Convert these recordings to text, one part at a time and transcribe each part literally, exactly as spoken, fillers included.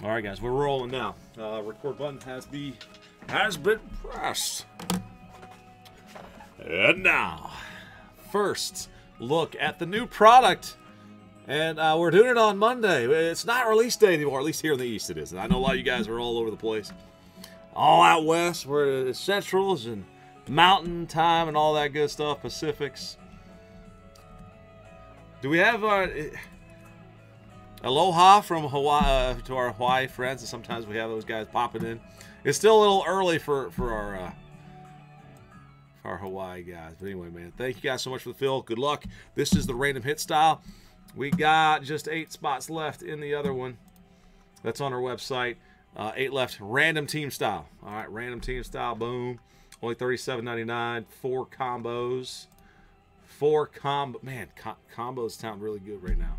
All right, guys, we're rolling now. Uh, record button has be has been pressed. And now, first look at the new product. And uh, we're doing it on Monday. It's not release day anymore, at least here in the East it is. And I know a lot of you guys are all over the place. All out West, we're at Centrals and Mountain Time and all that good stuff, Pacifics. Do we have our... Aloha from Hawaii uh, to our Hawaii friends, and sometimes we have those guys popping in. It's still a little early for for our uh, for our Hawaii guys, but anyway, man, thank you guys so much for the fill. Good luck. This is the random hit style. We got just eight spots left in the other one. That's on our website. Uh, eight left. Random team style. All right, random team style. Boom. Only thirty-seven ninety-nine. Four combos. Four combo. Man, co combos sound really good right now.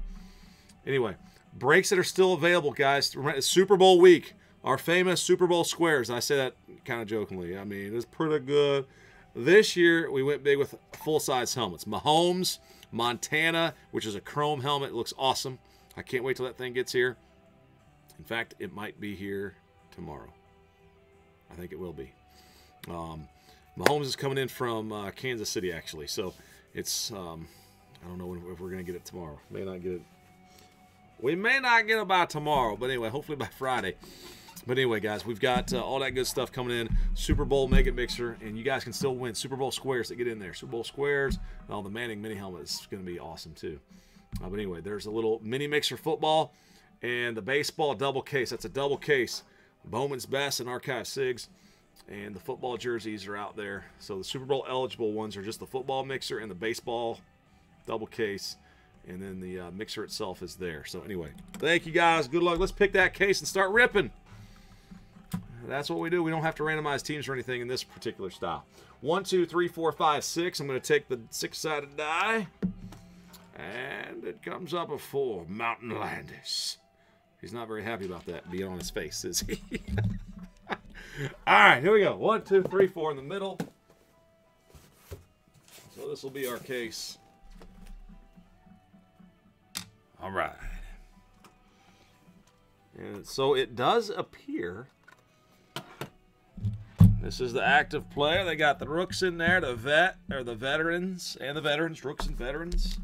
Anyway, breaks that are still available, guys. Super Bowl week, our famous Super Bowl squares. I say that kind of jokingly. I mean, it's pretty good. This year, we went big with full-size helmets. Mahomes, Montana, which is a chrome helmet. It looks awesome. I can't wait till that thing gets here. In fact, it might be here tomorrow. I think it will be. Um, Mahomes is coming in from uh, Kansas City, actually. So it's, um, I don't know if we're going to get it tomorrow. May not get it. We may not get it by tomorrow, but anyway, hopefully by Friday. But anyway, guys, we've got uh, all that good stuff coming in. Super Bowl Mega Mixer, and you guys can still win. Super Bowl Squares that get in there. Super Bowl Squares, and all the Manning mini helmets is going to be awesome, too. Uh, but anyway, there's a little mini mixer football and the baseball double case. That's a double case. Bowman's Best and Archive Sigs. And the football jerseys are out there. So the Super Bowl eligible ones are just the football mixer and the baseball double case. And then the uh, mixer itself is there. So anyway, thank you guys. Good luck. Let's pick that case and start ripping. That's what we do. We don't have to randomize teams or anything in this particular style. One, two, three, four, five, six. I'm going to take the six-sided die. And it comes up a four. Mountain Landis. He's not very happy about that being on his face, is he? All right, here we go. One, two, three, four in the middle. So this will be our case. All right. And so it does appear. This is the active player. They got the rooks in there, the vet, or the veterans, and the veterans, rooks and veterans.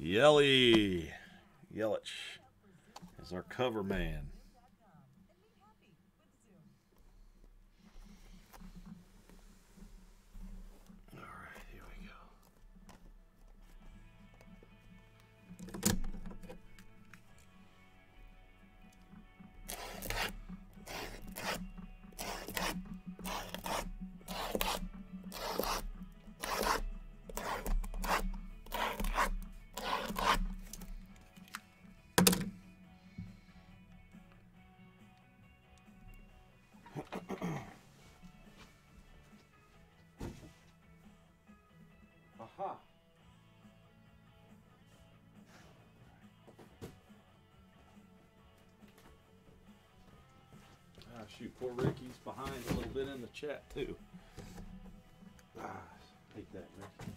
Yelly Yelich is our cover man. All right, here we go. Shoot, poor Ricky's behind a little bit in the chat too. Ah, take that, Ricky.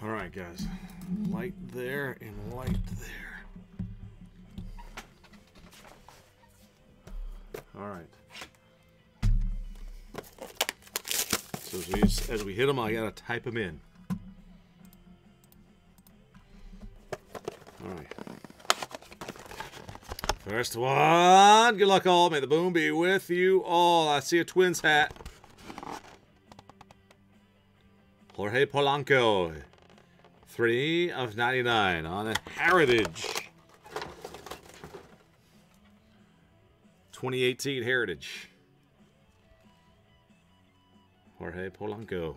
All right, guys, light there and light there. All right. because as we hit them, I gotta type them in. All right. First one. Good luck, all. May the boom be with you all. I see a Twins hat. Jorge Polanco, three of ninety-nine on a Heritage. twenty eighteen Heritage. Jorge Polanco.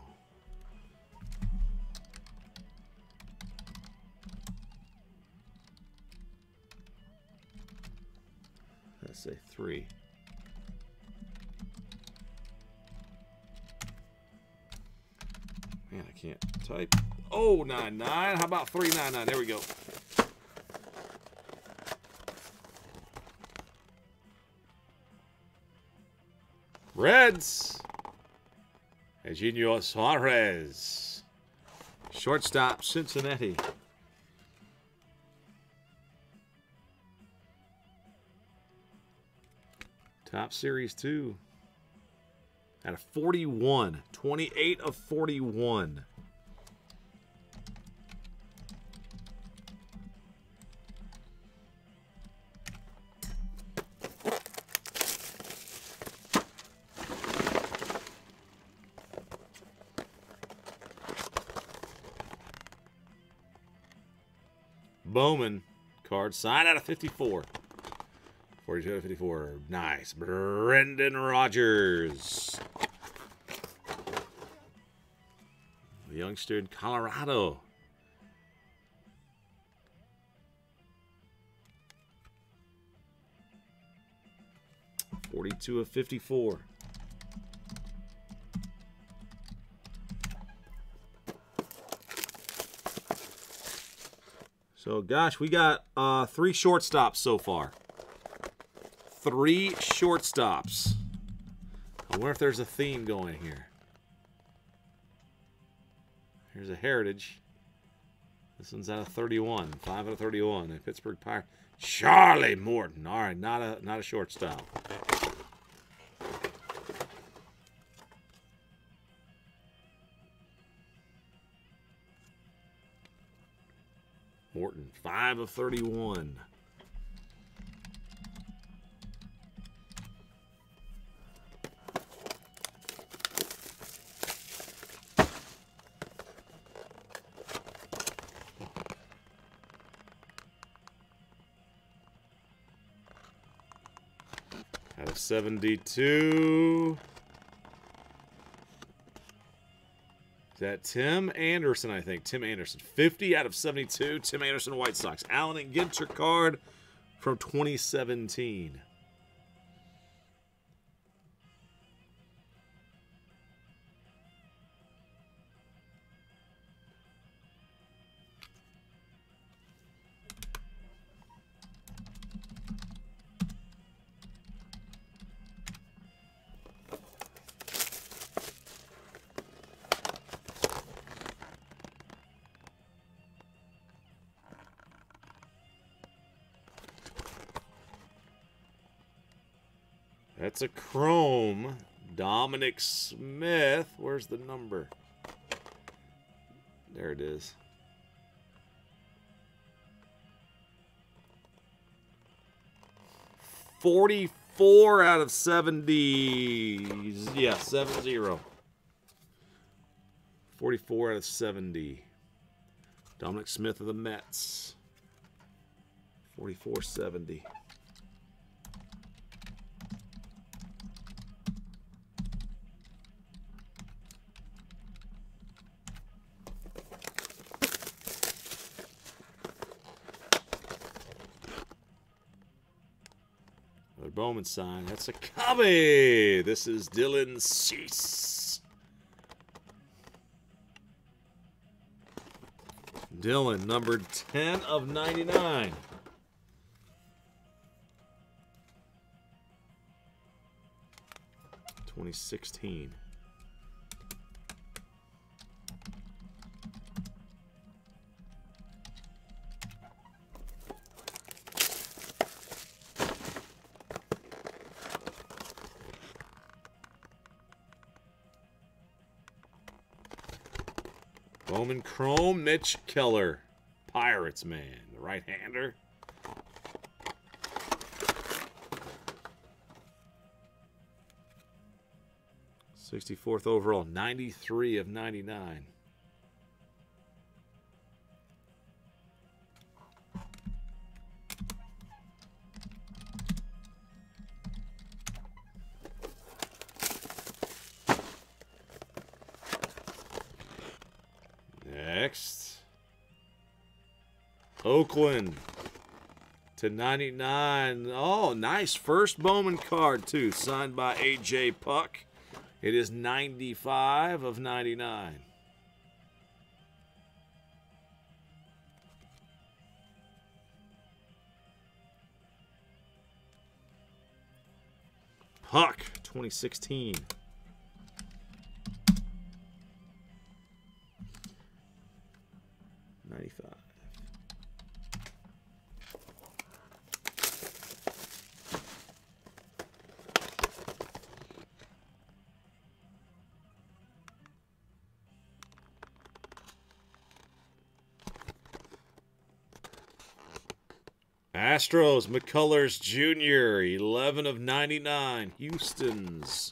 Let's say three. Man, I can't type. Oh, nine nine. How about three nine nine? There we go. Reds. Eugenio Suarez. Shortstop, Cincinnati. Top Series two. Out of forty-one. twenty-eight of forty-one. Bowman card signed out of fifty-four. forty-two out of fifty-four. Nice. Brendan Rogers. The youngster in Colorado. forty-two of fifty-four. So, gosh, we got uh, three shortstops so far. Three shortstops. I wonder if there's a theme going here. Here's a Heritage. This one's out of thirty-one. five out of thirty-one. A Pittsburgh Pirate. Charlie Morton. All right, not a, not a shortstop. Morton, five of thirty-one. Out of seventy-two. Is that Tim Anderson, I think. Tim Anderson. fifty out of seventy-two. Tim Anderson, White Sox. Allen and Ginter card from twenty seventeen. That's a chrome. Dominic Smith. Where's the number? There it is. forty-four out of seventy. Yeah, seven zero. forty-four out of seventy. Dominic Smith of the Mets. forty-four seventy. Bowman sign. That's a Cubby. This is Dylan Cease. Dylan, numbered ten of ninety-nine. twenty sixteen. Bowman Chrome, Mitch Keller. Pirates, man. The right-hander. sixty-fourth overall, ninety-three of ninety-nine. Next, Oakland to ninety-nine. Oh, nice first Bowman card too, signed by A J Puck. It is ninety-five of ninety-nine. Puck, twenty sixteen. ninety-five. Astros, McCullers Junior, eleven of ninety-nine. Houston's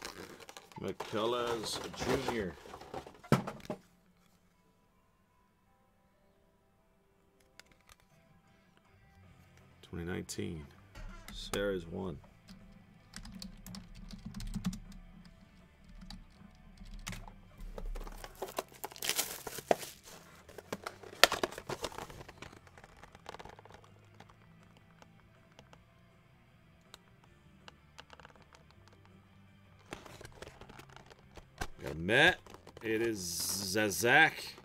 McCullers Junior twenty nineteen, Series one. Met. It is Zach.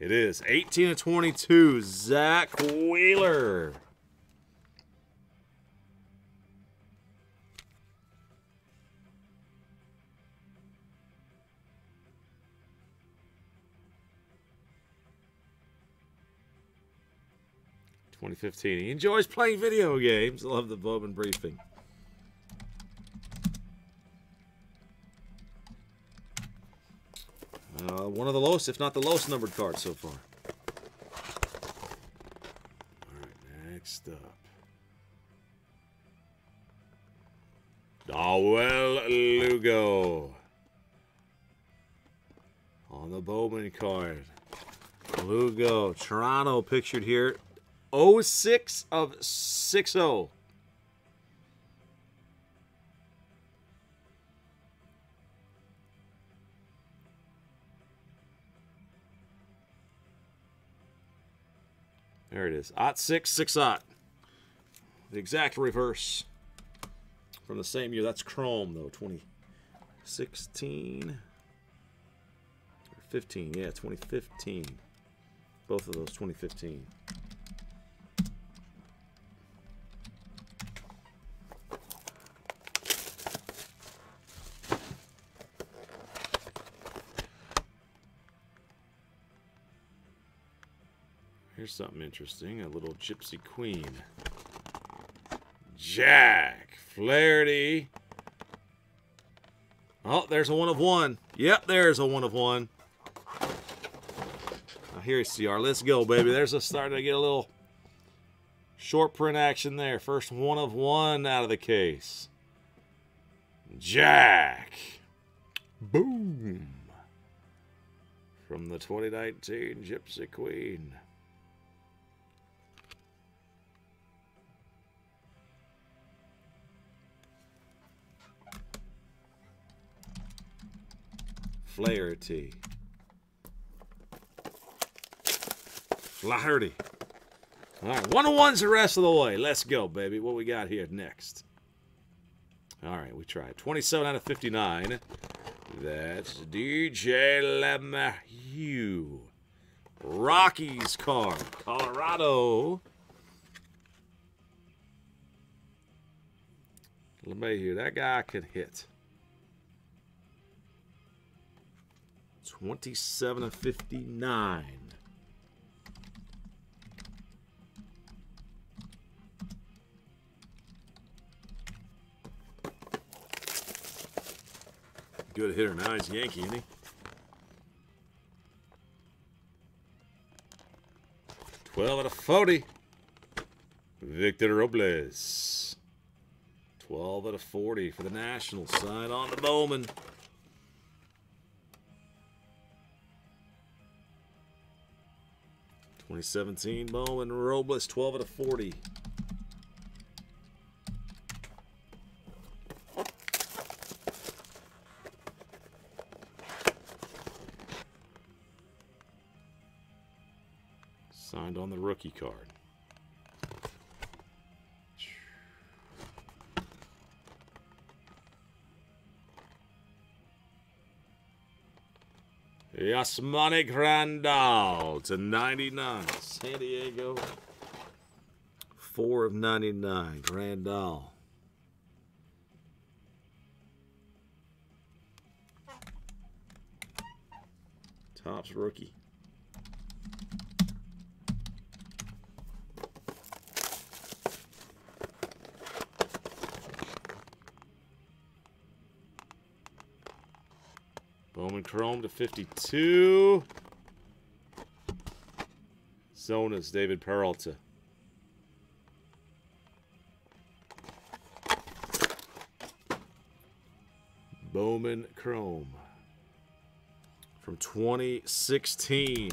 It is eighteen of twenty-two. Zach Wheeler. twenty fifteen. He enjoys playing video games. Love the Bowman briefing. Uh, one of the lowest, if not the lowest numbered card so far. All right, next up. Dawel Lugo. On the Bowman card. Lugo, Toronto pictured here. oh six of sixty. There it is. Ot six, six ot. The exact reverse from the same year. That's Chrome, though. twenty sixteen. Or fifteen. Yeah, twenty fifteen. Both of those, twenty fifteen. Here's something interesting, a little Gypsy Queen. Jack Flaherty. Oh, there's a one of one. Yep, there's a one of one. Now here's C R. Let's go, baby. There's a start to get a little short print action there. First one of one out of the case. Jack. Boom. From the twenty nineteen Gypsy Queen. Flaherty. Flaherty. All right, one-on-ones the rest of the way. Let's go, baby. What we got here next? All right, we tried. twenty-seven out of fifty-nine. That's D J LeMahieu. Rockies card. Colorado. LeMahieu, that guy could hit. twenty-seven of fifty-nine. Good hitter. Now he's Yankee, isn't he? twelve out of forty. Victor Robles. twelve out of forty for the Nationals. Side on to Bowman. twenty seventeen Bowman Robles. twelve out of forty. Signed on the rookie card. Yasmani Grandal to ninety-nine. San Diego. four of ninety-nine. Grandal. Topps rookie. Bowman Chrome to fifty-two. Zonas, David Peralta. Bowman Chrome from twenty sixteen.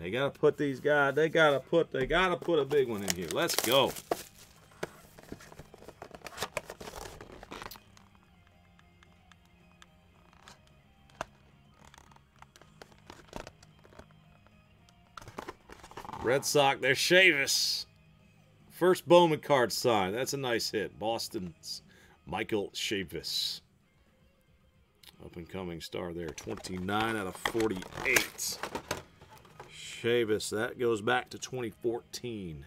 They gotta put these guys, they gotta put, they gotta put a big one in here. Let's go. Red Sox, there's Chavis. First Bowman card signed. That's a nice hit. Boston's Michael Chavis. Up and coming star there. twenty-nine out of forty-eight. Chavis, that goes back to twenty fourteen.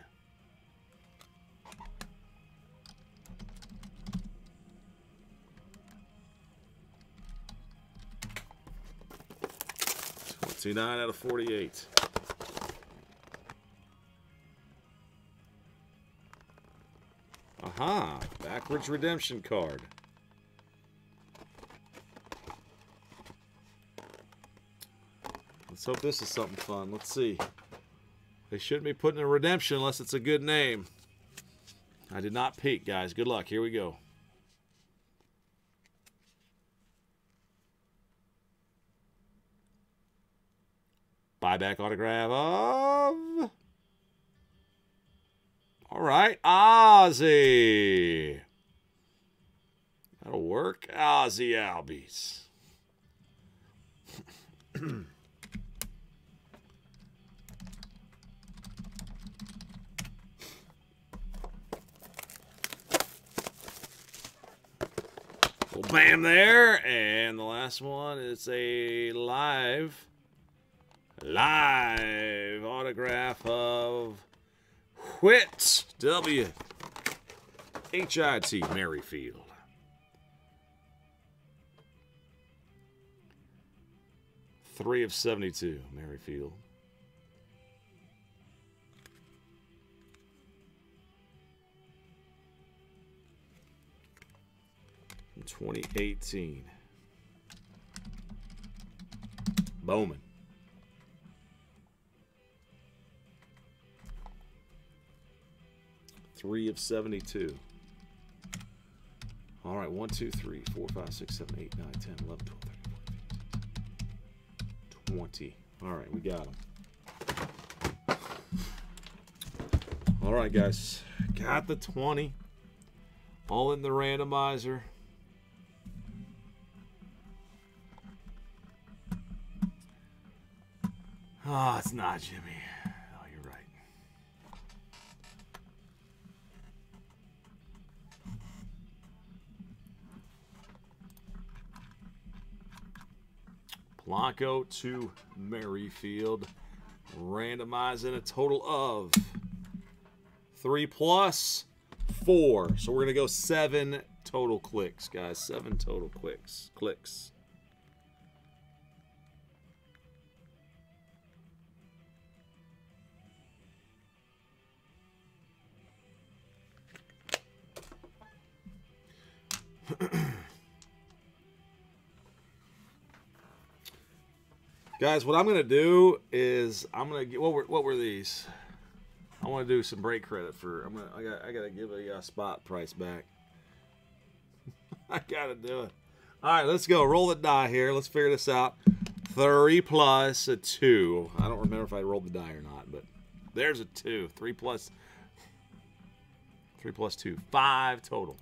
twenty-nine out of forty-eight. Aha, backwards redemption card. Let's hope this is something fun. Let's see. They shouldn't be putting a redemption unless it's a good name. I did not peek, guys. Good luck. Here we go. Buyback autograph of... All right. Ozzie. That'll work. Ozzie Albies. Well, bam there, and the last one is a live, live autograph of Whit W. H I T Merrifield. three of seventy-two Merrifield. twenty eighteen Bowman three of seventy-two. All right, one, two, three, four, five, six, seven, eight, nine, ten, eleven, twelve, thirteen, fourteen, fifteen, twenty. All right, we got them. All right, guys, got the twenty all in the randomizer. Oh, it's not Jimmy. Oh, you're right. Polanco to Merrifield. Randomizing a total of three plus four. So we're going to go seven total clicks, guys. Seven total clicks. Clicks. Guys, what I'm going to do is I'm going to get what were what were these? I want to do some break credit for. I'm going I got I got to give a uh, spot price back. I got to do it. All right, let's go. Roll the die here. Let's figure this out. Three plus a two. I don't remember if I rolled the die or not, but there's a two. Three plus three plus two. Five total.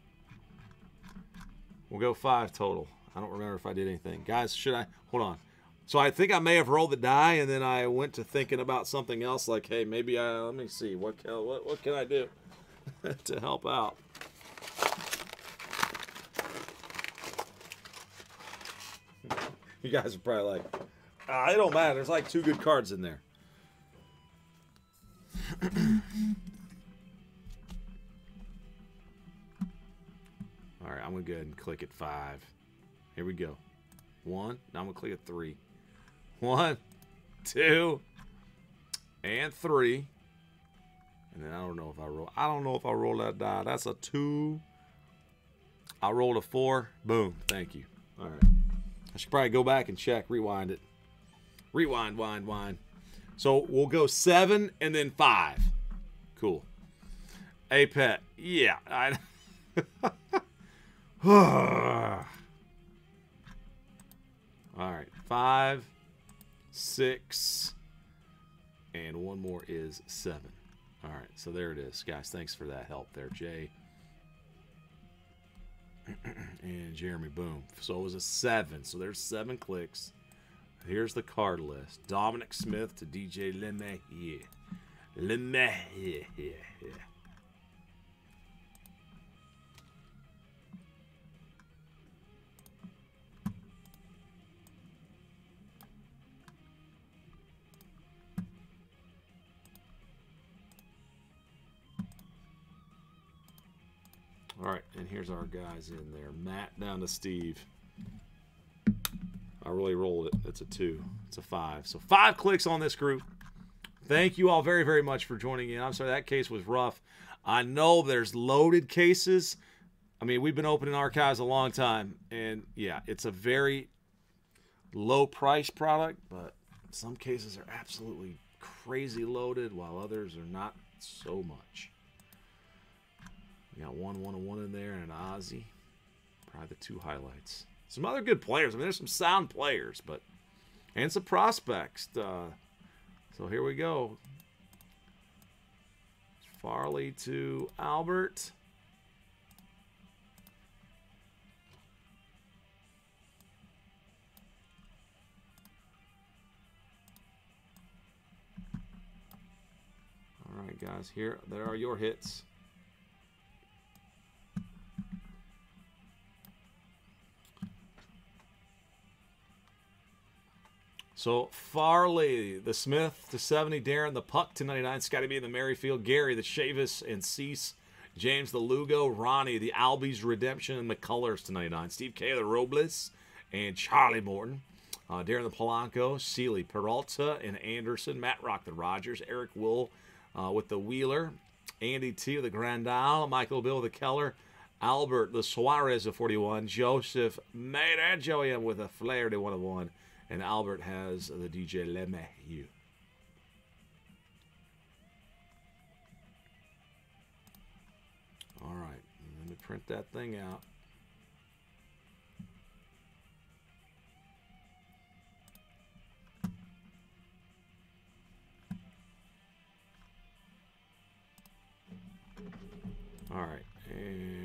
We'll go five total. I don't remember if I did anything. Guys, should I? Hold on. So I think I may have rolled the die, and then I went to thinking about something else, like, hey, maybe I, let me see, what can, what, what can I do to help out? You guys are probably like, ah, it don't matter. There's like two good cards in there. All right, I'm going to go ahead and click at five. Here we go. One. Now I'm going to click at three. One, two, and three. And then I don't know if I roll. I don't know if I roll that die. That's a two. I rolled a four. Boom. Thank you. All right. I should probably go back and check. Rewind it. Rewind, wind, wind. So we'll go seven and then five. Cool. A pet. Yeah. I... All right, five, six, and one more is seven. All right, so there it is, guys. Thanks for that help there, Jay and Jeremy. Boom. So it was a seven. So there's seven clicks. Here's the card list: Dominic Smith to D J LeMahieu. LeMahieu. All right, and here's our guys in there. Matt down to Steve. I really rolled it. That's a two. It's a five. So five clicks on this group. Thank you all very, very much for joining in. I'm sorry, that case was rough. I know there's loaded cases. I mean, we've been opening archives a long time, and, yeah, it's a very low-priced product, but some cases are absolutely crazy loaded, while others are not so much. We got one, one, and one in there, and an Ozzie. Probably the two highlights. Some other good players. I mean, there's some sound players, but and some prospects. Uh, so here we go. Farley to Albert. All right, guys. Here, there are your hits. So Farley, the Smith to seventy, Darren, the Puck to ninety-nine, Scotty B, the Merrifield, Gary, the Chavis and Cease, James, the Lugo, Ronnie, the Albies, Redemption, and McCullers to ninety-nine, Steve K, the Robles, and Charlie Morton, uh, Darren, the Polanco, Seeley, Peralta, and Anderson, Matt Rock, the Rogers, Eric Will uh, with the Wheeler, Andy T, the Grandal, Michael Bill, the Keller, Albert, the Suarez, the forty-one, Joseph, made at Joey M with a Flaherty one oh one. And Albert has the D J LeMahieu. All right, let me print that thing out. All right, and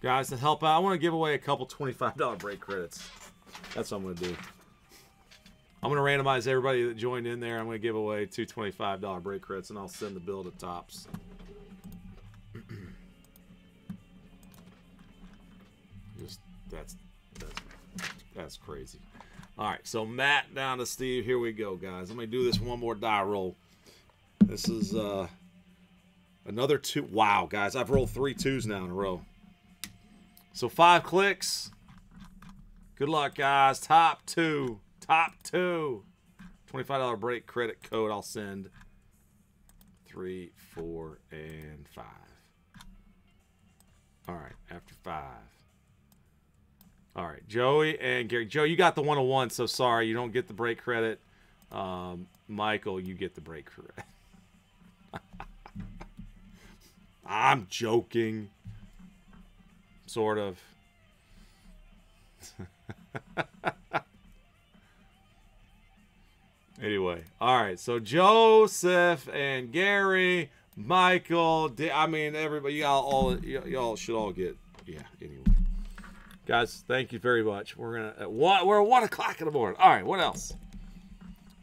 guys, to help out, I want to give away a couple twenty-five dollar break credits. That's what I'm going to do. I'm going to randomize everybody that joined in there. I'm going to give away two twenty-five dollar break credits, and I'll send the bill to Topps. Just that's, that's that's crazy. All right, so Matt down to Steve. Here we go, guys. Let me do this one more die roll. This is uh, another two. Wow, guys, I've rolled three twos now in a row. So five clicks. Good luck, guys. Top two. Top two. twenty-five dollar break credit code. I'll send three, four, and five. All right, after five. All right, Joey and Gary. Joe, you got the one oh one, so sorry. You don't get the break credit. Um, Michael, you get the break credit. I'm joking. Sort of. Anyway, all right. So Joseph and Gary, Michael, I mean everybody. Y'all all y'all should all get yeah. Anyway, guys, thank you very much. We're gonna at one, we're at one o'clock in the morning. All right. What else?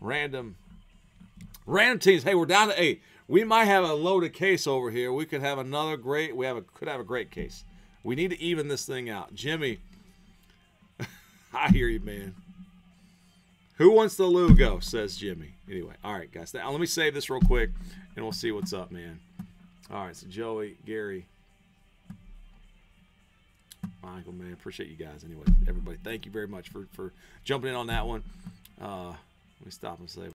Random, random teams. Hey, we're down to eight. We might have a loaded case over here. We could have another great. We have a could have a great case. We need to even this thing out, Jimmy. I hear you, man. Who wants the Lugo, says Jimmy. Anyway, all right, guys. Now, let me save this real quick, and we'll see what's up, man. All right, so Joey, Gary, Michael, man, appreciate you guys. Anyway, everybody, thank you very much for, for jumping in on that one. Uh, let me stop and save.